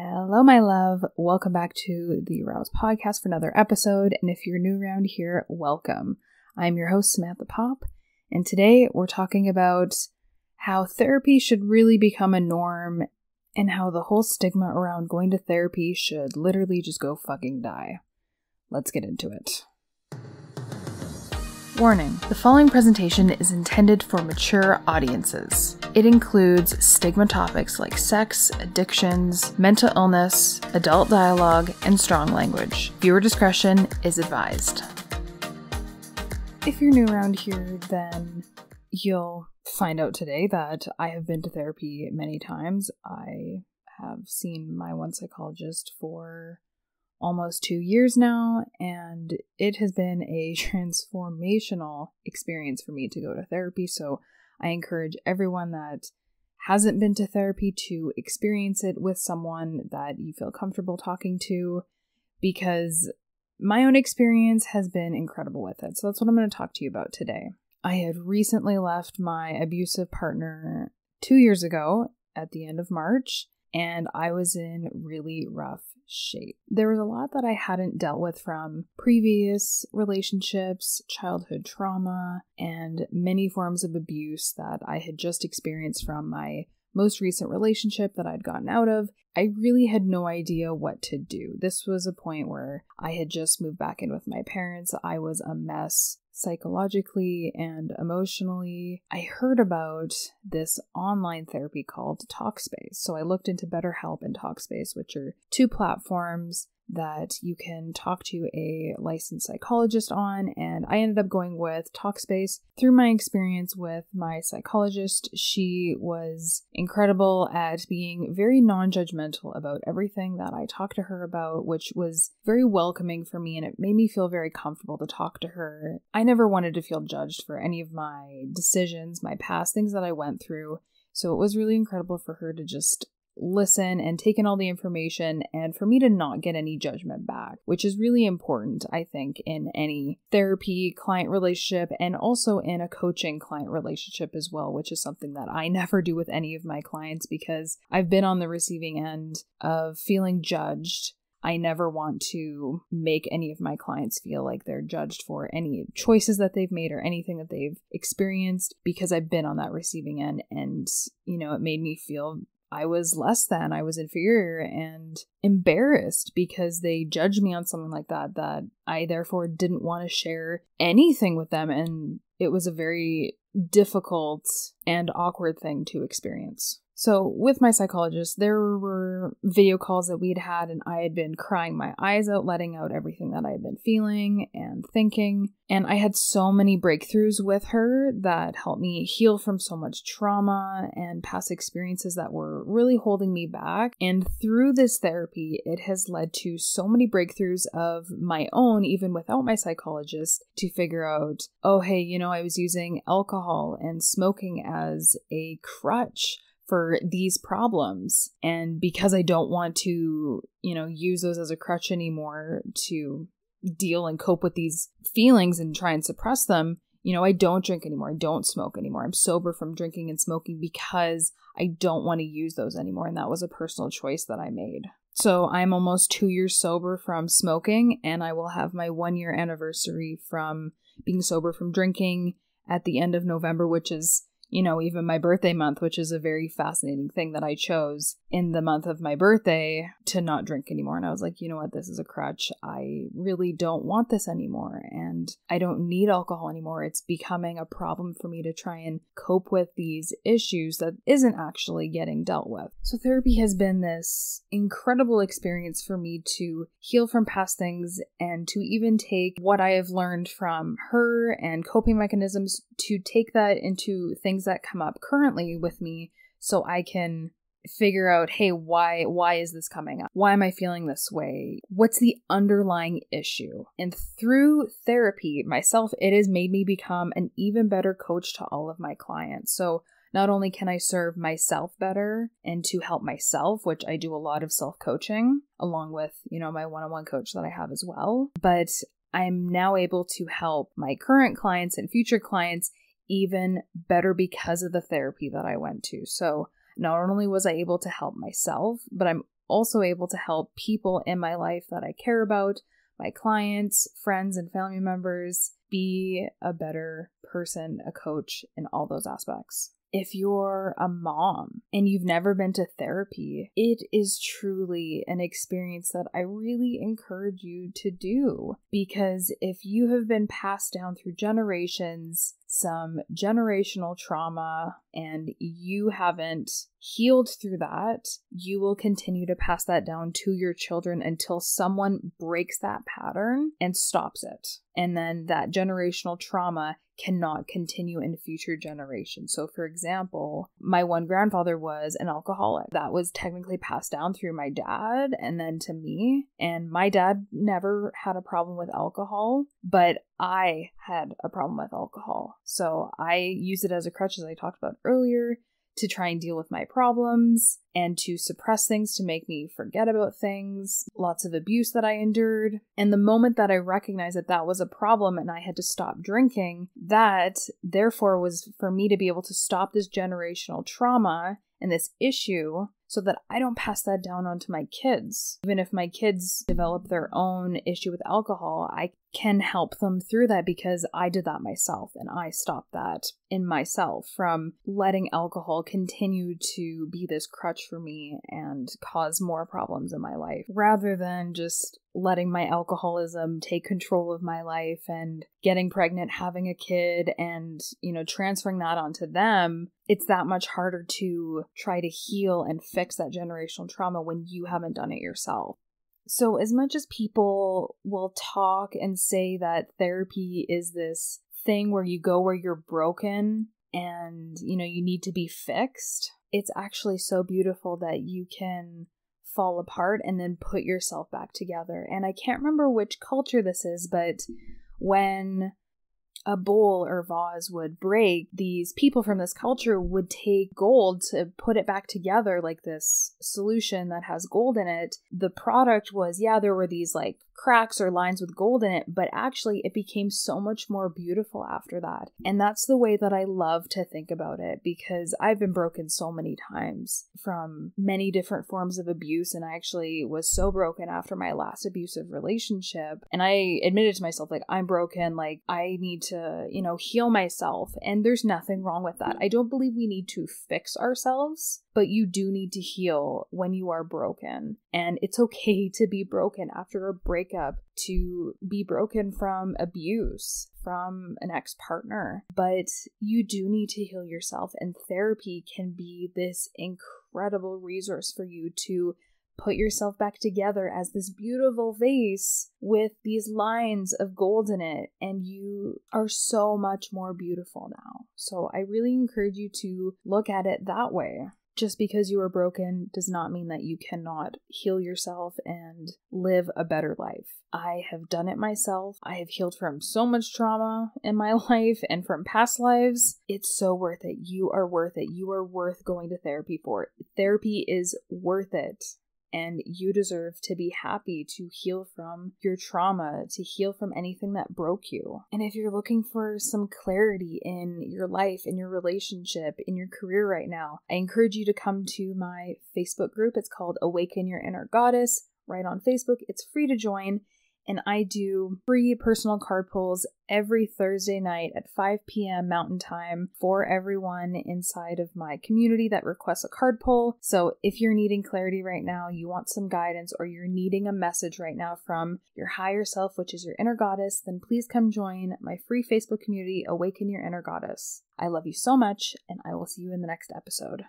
Hello, my love. Welcome back to the Rouse Podcast for another episode. And if you're new around here, welcome. I'm your host, Samantha Popp, and today we're talking about how therapy should really become a norm and how the whole stigma around going to therapy should literally just go fucking die. Let's get into it. Warning, the following presentation is intended for mature audiences. It includes stigma topics like sex, addictions, mental illness, adult dialogue, and strong language. Viewer discretion is advised. If you're new around here, then you'll find out today that I have been to therapy many times. I have seen my one psychologist for almost 2 years now, and it has been a transformational experience for me to go to therapy, so I encourage everyone that hasn't been to therapy to experience it with someone that you feel comfortable talking to, because my own experience has been incredible with it. So that's what I'm going to talk to you about today. I had recently left my abusive partner 2 years ago at the end of March, and I was in really rough shape. There was a lot that I hadn't dealt with from previous relationships, childhood trauma, and many forms of abuse that I had just experienced from my most recent relationship that I'd gotten out of. I really had no idea what to do. This was a point where I had just moved back in with my parents. I was a mess psychologically and emotionally. I heard about this online therapy called Talkspace. So I looked into BetterHelp and Talkspace, which are two platforms that you can talk to a licensed psychologist on, and I ended up going with Talkspace. Through my experience with my psychologist, she was incredible at being very non-judgmental about everything that I talked to her about, which was very welcoming for me, and it made me feel very comfortable to talk to her. I never wanted to feel judged for any of my decisions, my past, things that I went through, so it was really incredible for her to just listen and take in all the information and for me to not get any judgment back, which is really important, I think, in any therapy client relationship and also in a coaching client relationship as well, which is something that I never do with any of my clients because I've been on the receiving end of feeling judged. I never want to make any of my clients feel like they're judged for any choices that they've made or anything that they've experienced because I've been on that receiving end and, you know, it made me feel I was less than, I was inferior and embarrassed because they judged me on something like that, that I therefore didn't want to share anything with them. And it was a very difficult and awkward thing to experience. So with my psychologist, there were video calls that we'd had and I had been crying my eyes out, letting out everything that I had been feeling and thinking. And I had so many breakthroughs with her that helped me heal from so much trauma and past experiences that were really holding me back. And through this therapy, it has led to so many breakthroughs of my own, even without my psychologist, to figure out, oh, hey, you know, I was using alcohol and smoking as a crutch for these problems. And because I don't want to, you know, use those as a crutch anymore to deal and cope with these feelings and try and suppress them, you know, I don't drink anymore. I don't smoke anymore. I'm sober from drinking and smoking because I don't want to use those anymore. And that was a personal choice that I made. So I'm almost 2 years sober from smoking, and I will have my 1 year anniversary from being sober from drinking at the end of November, which is, you know, even my birthday month, which is a very fascinating thing that I chose in the month of my birthday to not drink anymore. And I was like, you know what, this is a crutch. I really don't want this anymore. And I don't need alcohol anymore. It's becoming a problem for me to try and cope with these issues that isn't actually getting dealt with. So therapy has been this incredible experience for me to heal from past things and to even take what I have learned from her and coping mechanisms to take that into things that come up currently with me so I can figure out, hey, why is this coming up? Why am I feeling this way? What's the underlying issue? And through therapy myself, it has made me become an even better coach to all of my clients. So not only can I serve myself better and to help myself, which I do a lot of self-coaching along with, you know, my one-on-one coach that I have as well, but I'm now able to help my current clients and future clients even better because of the therapy that I went to. So not only was I able to help myself, but I'm also able to help people in my life that I care about, my clients, friends, and family members, be a better person, a coach in all those aspects. If you're a mom and you've never been to therapy, it is truly an experience that I really encourage you to do, because if you have been passed down through generations, some generational trauma, and you haven't healed through that, you will continue to pass that down to your children until someone breaks that pattern and stops it. And then that generational trauma cannot continue in future generations. So for example, my one grandfather was an alcoholic. That was technically passed down through my dad and then to me. And my dad never had a problem with alcohol, but I had a problem with alcohol. So I use it as a crutch, as I talked about earlier, to try and deal with my problems and to suppress things, to make me forget about things, lots of abuse that I endured. And the moment that I recognized that that was a problem and I had to stop drinking, that therefore was for me to be able to stop this generational trauma and this issue, so that I don't pass that down onto my kids. Even if my kids develop their own issue with alcohol, I can help them through that because I did that myself and I stopped that in myself from letting alcohol continue to be this crutch for me and cause more problems in my life, rather than just letting my alcoholism take control of my life and getting pregnant, having a kid, and, you know, transferring that onto them. It's that much harder to try to heal and fix that generational trauma when you haven't done it yourself. So as much as people will talk and say that therapy is this thing where you go where you're broken and, you know, you need to be fixed, it's actually so beautiful that you can fall apart and then put yourself back together. And I can't remember which culture this is, but when a bowl or vase would break, these people from this culture would take gold to put it back together, like this solution that has gold in it. The product was, yeah, there were these like cracks or lines with gold in it, but actually it became so much more beautiful after that. And that's the way that I love to think about it, because I've been broken so many times from many different forms of abuse. And I actually was so broken after my last abusive relationship. And I admitted to myself, like, I'm broken, like I need to, you know, heal myself. And there's nothing wrong with that. I don't believe we need to fix ourselves, but you do need to heal when you are broken. And it's okay to be broken after a breakup, to be broken from abuse, from an ex-partner. But you do need to heal yourself, and therapy can be this incredible resource for you to put yourself back together as this beautiful vase with these lines of gold in it, and you are so much more beautiful now. So I really encourage you to look at it that way. Just because you are broken does not mean that you cannot heal yourself and live a better life. I have done it myself. I have healed from so much trauma in my life and from past lives. It's so worth it. You are worth it. You are worth going to therapy for. Therapy is worth it. And you deserve to be happy, to heal from your trauma, to heal from anything that broke you. And if you're looking for some clarity in your life, in your relationship, in your career right now, I encourage you to come to my Facebook group. It's called Awaken Your Inner Goddess, right on Facebook. It's free to join. And I do free personal card pulls every Thursday night at 5 p.m. Mountain Time for everyone inside of my community that requests a card pull. So if you're needing clarity right now, you want some guidance, or you're needing a message right now from your higher self, which is your inner goddess, then please come join my free Facebook community, Awaken Your Inner Goddess. I love you so much, and I will see you in the next episode.